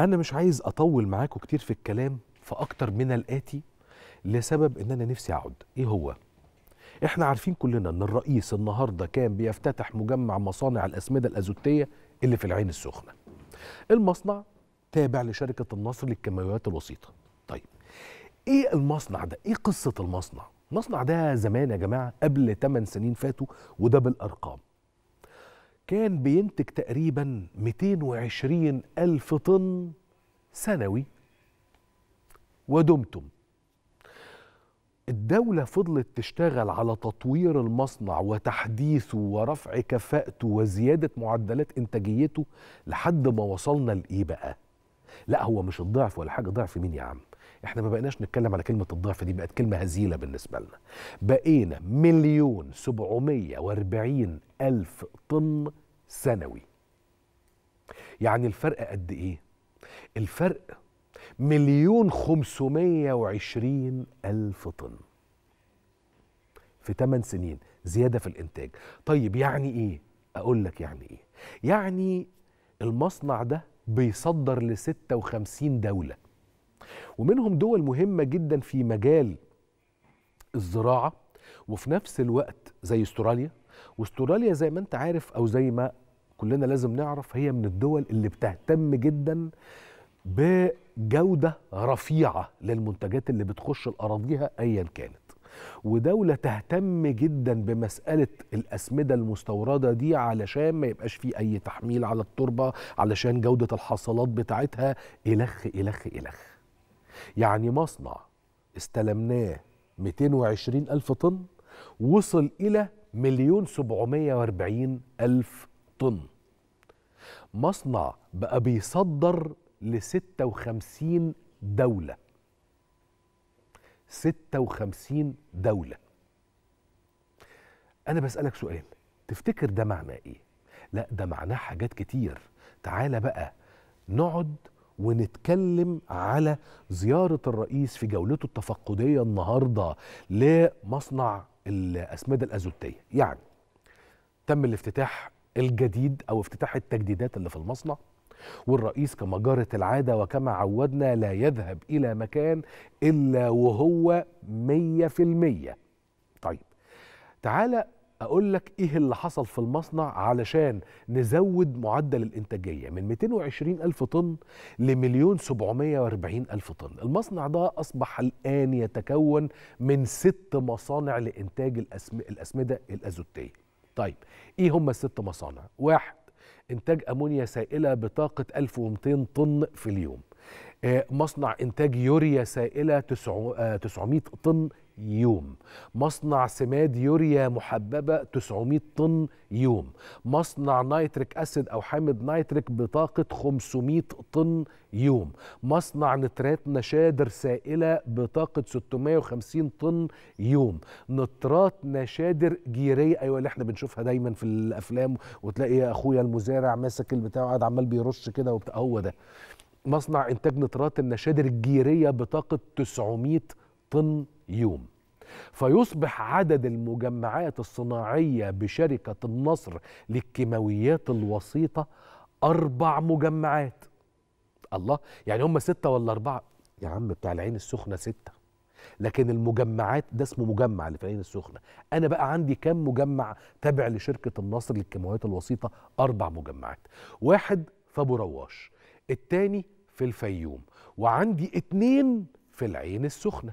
انا مش عايز اطول معاكم كتير في الكلام فاكتر من الاتي، لسبب ان انا نفسي اقعد. ايه هو؟ احنا عارفين كلنا ان الرئيس النهارده كان بيفتتح مجمع مصانع الاسمده الازوتيه اللي في العين السخنه. المصنع تابع لشركه النصر للكيماويات الوسيطه. طيب ايه المصنع ده؟ ايه قصه المصنع؟ المصنع ده زمان يا جماعه قبل 8 سنين فاتوا، وده بالارقام، كان بينتج تقريبا 220 ألف طن سنوي ودمتم. الدولة فضلت تشتغل على تطوير المصنع وتحديثه ورفع كفاءته وزيادة معدلات إنتاجيته لحد ما وصلنا لإيه بقى؟ لا هو مش الضعف ولا حاجة، ضعف مين يا عم؟ احنا ما بقيناش نتكلم على كلمة الضعف، دي بقت كلمة هزيلة بالنسبة لنا. بقينا 1,740,000 طن سنوي. يعني الفرق قد ايه؟ الفرق 1,520,000 طن في 8 سنين زيادة في الانتاج. طيب يعني ايه؟ اقول لك يعني ايه. يعني المصنع ده بيصدر ل 56 دولة، ومنهم دول مهمة جدا في مجال الزراعة، وفي نفس الوقت زي استراليا. واستراليا زي ما انت عارف او زي ما كلنا لازم نعرف هي من الدول اللي بتهتم جدا بجودة رفيعة للمنتجات اللي بتخش الأراضيها أيا كانت، ودولة تهتم جدا بمسألة الأسمدة المستوردة دي علشان ما يبقاش في أي تحميل على التربة، علشان جودة الحصلات بتاعتها إلخ. يعني مصنع استلمناه 220 ألف طن وصل إلى 1,740,000 طن. مصنع بقى بيصدر ل 56 دولة. 56 دولة. أنا بسألك سؤال، تفتكر ده معناه إيه؟ لا ده معناه حاجات كتير. تعالى بقى نقعد ونتكلم على زيارة الرئيس في جولته التفقدية النهاردة لمصنع الأسمدة الأزوتية. يعني تم الافتتاح الجديد أو افتتاح التجديدات اللي في المصنع، والرئيس كما جرت العادة وكما عودنا لا يذهب إلى مكان إلا وهو 100%. طيب تعالى أقول لك إيه اللي حصل في المصنع علشان نزود معدل الإنتاجية من 220 ألف طن ل 1,740,000 طن. المصنع ده أصبح الآن يتكون من 6 مصانع لإنتاج الأسمدة الأزوتية. طيب إيه هم ال6 مصانع؟ 1. إنتاج أمونيا سائلة بطاقة 1200 طن في اليوم. مصنع إنتاج يوريا سائلة 900 طن يوم. مصنع سماد يوريا محببة 900 طن يوم. مصنع نايتريك اسيد او حامد نايتريك بطاقة 500 طن يوم. مصنع نترات نشادر سائلة بطاقة 650 طن يوم. نترات نشادر جيرية، ايوه اللي احنا بنشوفها دايما في الافلام، وتلاقي يا اخويا المزارع ماسك البتاع وقاعد عمال بيرش كده وبتاع، هو ده مصنع انتاج نترات النشادر الجيرية بطاقة 900 طن يوم. فيصبح عدد المجمعات الصناعية بشركة النصر للكيماويات الوسيطة 4 مجمعات. الله، يعني هم 6 ولا 4؟ يا عم بتاع العين السخنة 6، لكن المجمعات ده اسمه مجمع اللي في العين السخنة. أنا بقى عندي كام مجمع تابع لشركة النصر للكيماويات الوسيطة؟ 4 مجمعات. 1 في أبو رواش، التاني في الفيوم، وعندي 2 في العين السخنة.